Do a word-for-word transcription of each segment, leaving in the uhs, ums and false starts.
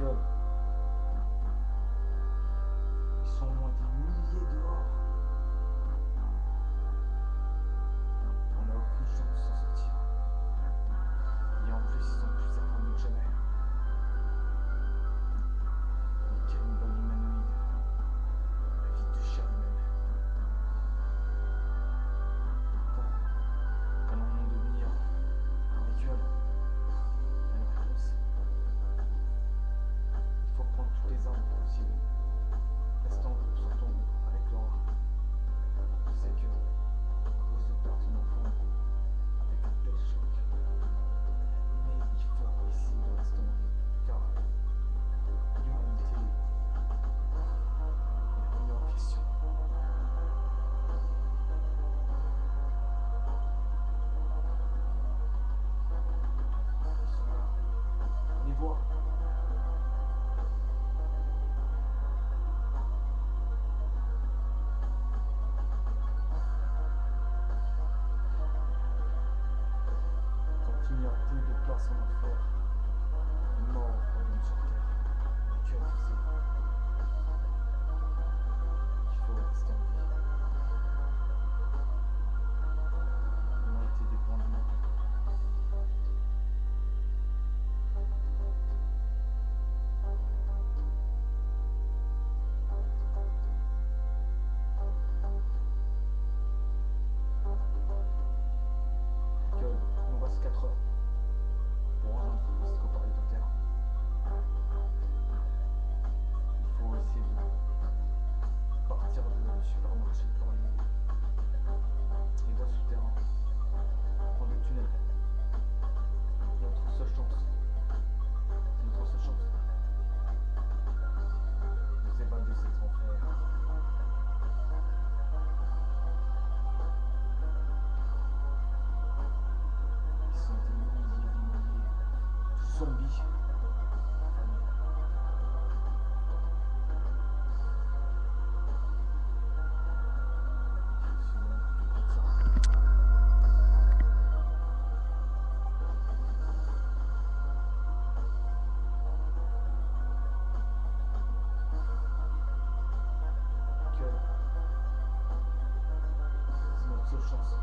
gueule. Ils sont au moins des milliers dehors. On n'a aucune chance de s'en sortir. Et en plus, ils sont plus affamés que jamais. Les cannibales humanoïdes. La vie de chien même. Bon, qu'allons nous devenir? Des gueules. Les armes possibles. Restons groupe sur ton groupe avec Laura. Je sais que vous êtes parti dans le fond avec un tel choc. Mais il faut ici de rester en vie car l'humanité est remise en question. Ils sont là. Les voix. Il n'y a plus de place en enfer. Les morts reviennent sur terre. Les cœurs brisés. Il faut rester en vie. On a été dépendants. quatre heures pour rejoindre jusqu'au paradis de terre. Il faut essayer de partir du supermarché pour aller et d'un souterrain pour le tunnel. Notre seule chance, c'est notre seule chance de s'évader de cet enfer. Zombies. C'est notre seule chance.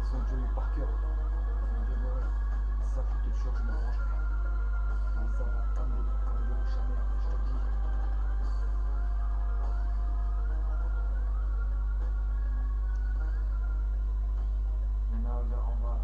Ils ont joué par cœur, ils m'ont dévoré, ça je te jure je me rangerai. Ils les avons tamés comme des mouches amères, je te le dis. Il y en a un vers en bas.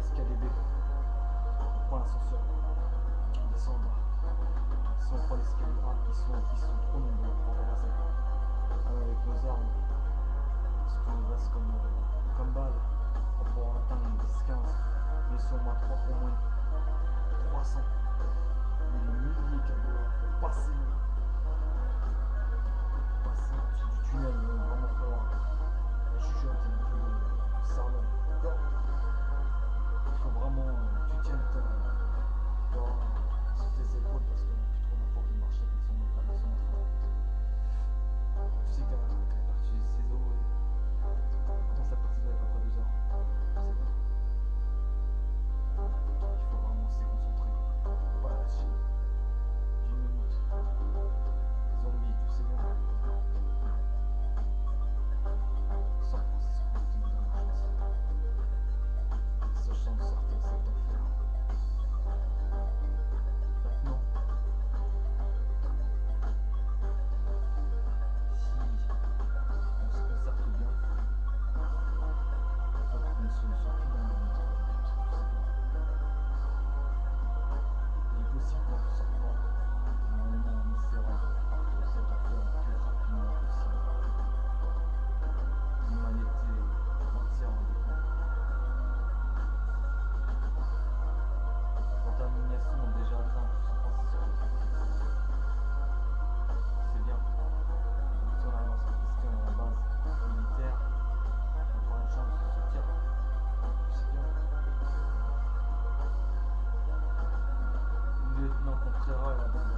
Escalader, point l'ascenseur, descendre. Si on prend l'escalier, ils sont, ils sont trop nombreux pour traverser. Avec nos armes, ce qu'on nous reste comme, comme balles, on pourra atteindre dix quinze, mais si on met trois au moins, trois cents, mais les milliers qu'il y a pour passer, pour passer en dessous du tunnel, il va vraiment falloir. Et je suis gentil. Il faut vraiment que tu tiennes ta, dans, sur tes épaules parce qu'on n'a plus trop la force de marcher avec son, avec son enfant. Tu sais qu'elle a parti des ciseaux et dans sa partie de à peu près deux heures. Je sais pas. Il faut vraiment se concentrer, pas lâcher d'une minute. Lieutenant Contreras à la base.